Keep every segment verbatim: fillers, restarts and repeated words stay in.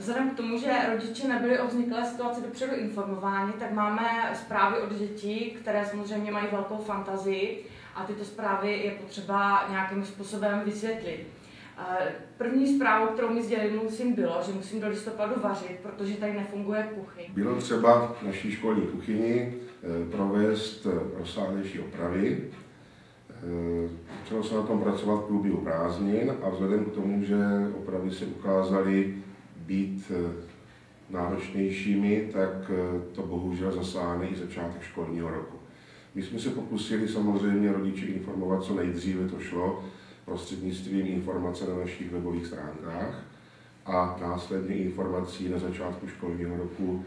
Vzhledem k tomu, že rodiče nebyli o vzniklé situaci dopředu informováni, tak máme zprávy od dětí, které samozřejmě mají velkou fantazii a tyto zprávy je potřeba nějakým způsobem vysvětlit. První zprávou, kterou mi sdělil můj syn, bylo, že musím do listopadu vařit, protože tady nefunguje kuchyň. Bylo třeba v naší školní kuchyni provést rozsáhlejší opravy. Začalo se na tom pracovat v průběhu prázdnin a vzhledem k tomu, že opravy se ukázaly být náročnějšími, tak to bohužel zasáhne i začátek školního roku. My jsme se pokusili samozřejmě rodiče informovat, co nejdříve to šlo, prostřednictvím informace na našich webových stránkách a následně informací na začátku školního roku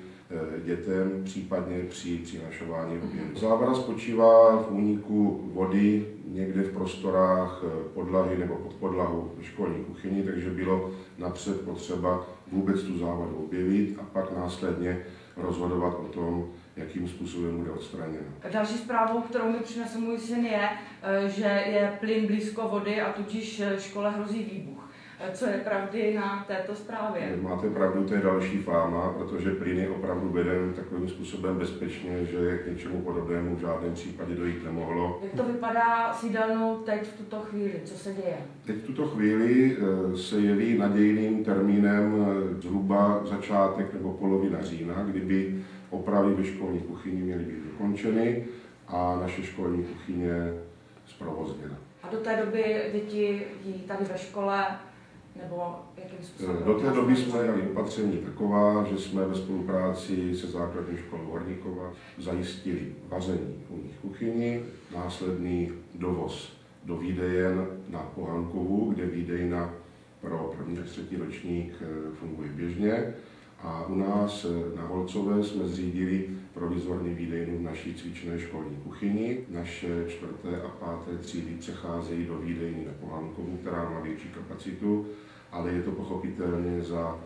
dětem, případně při přinašování obědů. Závada spočívá v úniku vody někde v prostorách podlahy nebo pod podlahu školní kuchyni, takže bylo napřed potřeba vůbec tu závadu objevit a pak následně rozhodovat o tom, jakým způsobem bude odstraněna. Další zprávou, kterou mi přinesl můj syn, je, že je plyn blízko vody a tudíž škole hrozí výbuch. Co je pravdy na této zprávě? Máte pravdu, to je další fáma, protože plyn je opravdu veden takovým způsobem bezpečně, že k něčemu podobnému v žádném případě dojít nemohlo. Jak to vypadá s jídelnou teď v tuto chvíli? Co se děje? Teď v tuto chvíli se jeví nadějným termínem zhruba začátek nebo polovina října, kdyby opravy ve školní kuchyni měly být dokončeny a naše školní kuchyně zprovozněna. A do té doby děti jí tady ve škole nebo jakým způsobem? Do té doby jsme jeli opatření taková, že jsme ve spolupráci se základní školou Horníkova zajistili vaření u nich kuchyni, následný dovoz do výdejen na Pohankovu, kde výdejna pro první a třetí ročník funguje běžně. A u nás na Holcové jsme zřídili provizorní výdejnu v naší cvičné školní kuchyni. Naše čtvrté a páté třídy přecházejí do výdejny na Pohankovu, která má větší kapacitu, ale je to pochopitelně za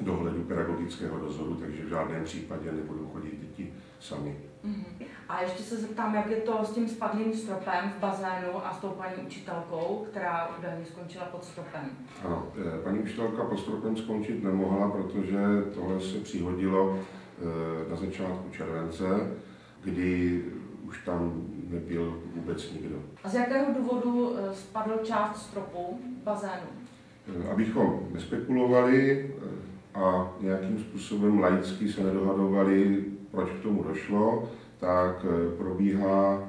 dohledu pedagogického dozoru, takže v žádném případě nebudou chodit děti sami. Mm-hmm. A ještě se zeptám, jak je to s tím spadlým stropem v bazénu a s tou paní učitelkou, která údajně skončila pod stropem? Ano, paní učitelka pod stropem skončit nemohla, protože tohle se přihodilo na začátku července, kdy už tam nebyl vůbec nikdo. A z jakého důvodu spadl část stropu v bazénu? Abychom nespekulovali a nějakým způsobem laicky se nedohadovali, proč k tomu došlo, tak probíhá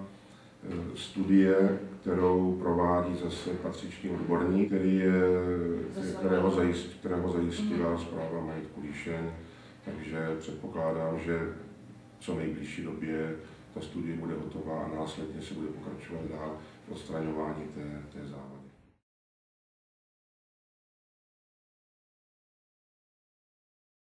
studie, kterou provádí zase patřičný odborník, který je, kterého, zajist, kterého zajistila zpráva majetku Líšeň, takže předpokládám, že v co nejbližší době ta studie bude hotová a následně se bude pokračovat dál v odstraňování té, té závady.